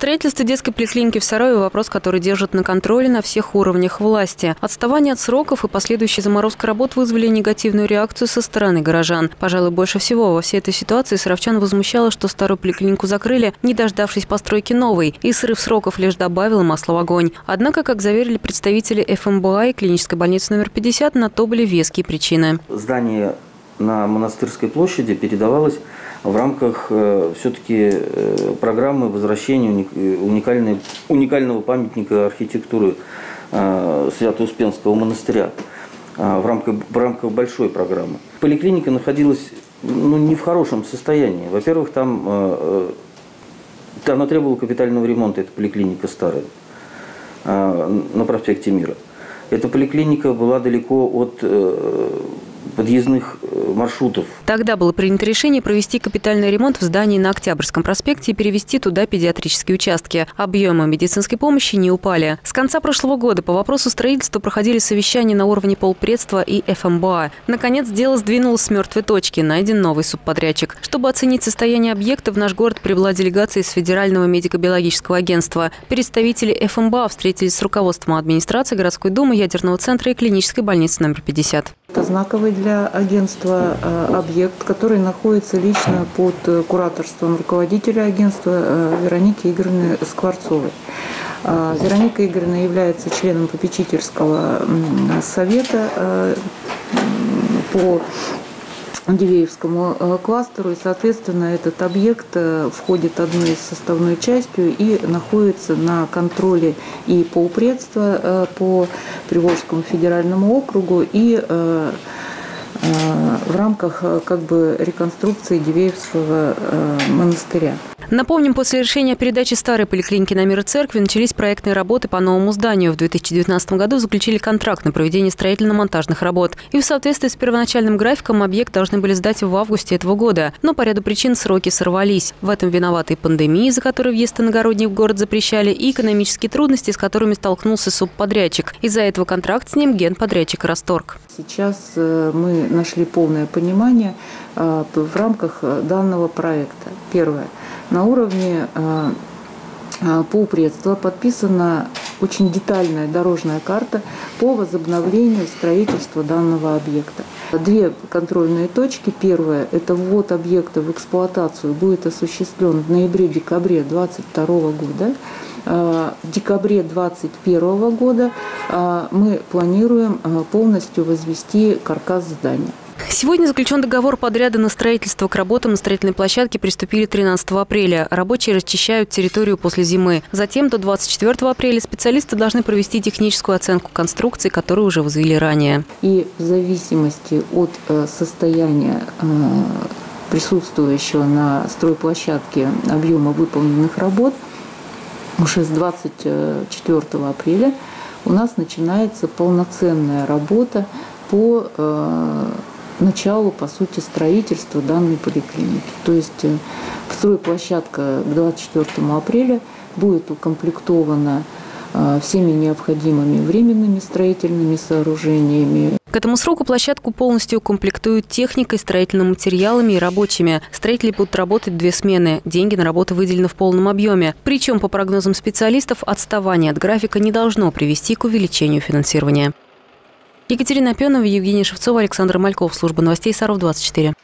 строительстве детской поликлиники в Сарове вопрос, который держит на контроле на всех уровнях власти. Отставание от сроков и последующая заморозка работ вызвали негативную реакцию со стороны горожан. Пожалуй, больше всего во всей этой ситуации саровчан возмущало, что старую поликлинику закрыли, не дождавшись постройки новой, и срыв сроков лишь добавил масла в огонь. Однако, как заверили представители ФМБА и клинической больницы номер 50, на то были веские причины. Здание на Монастырской площади передавалось в рамках все-таки программы возвращения уникального памятника архитектуры Свято-Успенского монастыря в рамках большой программы. Поликлиника находилась не в хорошем состоянии. Во-первых, она требовала капитального ремонта, это поликлиника старая на проспекте Мира. Эта поликлиника была далеко от подъездных маршрутов. Тогда было принято решение провести капитальный ремонт в здании на Октябрьском проспекте и перевести туда педиатрические участки. Объемы медицинской помощи не упали. С конца прошлого года по вопросу строительства проходили совещания на уровне полпредства и ФМБА. Наконец, дело сдвинулось с мертвой точки. Найден новый субподрядчик. Чтобы оценить состояние объекта, в наш город прибыла делегация из Федерального медико-биологического агентства. Представители ФМБА встретились с руководством администрации, городской думы, ядерного центра и клинической больницы номер 50. Это знаковый для агентства объект, который находится лично под кураторством руководителя агентства Вероники Игоревны Скворцовой. Вероника Игоревна является членом попечительского совета по Дивеевскому кластеру, и, соответственно, этот объект входит одной из составной частью и находится на контроле и полпредства по Приволжскому федеральному округу, и в рамках реконструкции Дивеевского монастыря. Напомним, после решения о передаче старой поликлиники на Мир и Церкви начались проектные работы по новому зданию. В 2019 году заключили контракт на проведение строительно-монтажных работ. И в соответствии с первоначальным графиком объект должны были сдать в августе этого года. Но по ряду причин сроки сорвались. В этом виноваты и пандемия, из-за которой въезд иногородний в город запрещали, и экономические трудности, с которыми столкнулся субподрядчик. Из-за этого контракт с ним генподрядчик расторг. Сейчас мы нашли полное понимание в рамках данного проекта. Первое. На уровне полпредства подписана очень детальная дорожная карта по возобновлению строительства данного объекта. Две контрольные точки. Первая – это ввод объекта в эксплуатацию будет осуществлен в ноябре-декабре 2022 года. В декабре 2021 года мы планируем полностью возвести каркас здания. Сегодня заключен договор подряда на строительство. К работам на строительной площадке приступили 13 апреля. Рабочие расчищают территорию после зимы. Затем до 24 апреля специалисты должны провести техническую оценку конструкции, которую уже возвели ранее. И в зависимости от состояния присутствующего на стройплощадке объема выполненных работ, уже с 24 апреля у нас начинается полноценная работа по началу, по сути, строительства данной поликлиники. То есть стройплощадка к 24 апреля будет укомплектована всеми необходимыми временными строительными сооружениями. К этому сроку площадку полностью укомплектуют техникой, строительными материалами и рабочими. Строители будут работать две смены. Деньги на работу выделены в полном объеме. Причем, по прогнозам специалистов, отставание от графика не должно привести к увеличению финансирования. Екатерина Пенова, Евгения Шевцова, Александр Мальков. Служба новостей Саров 24.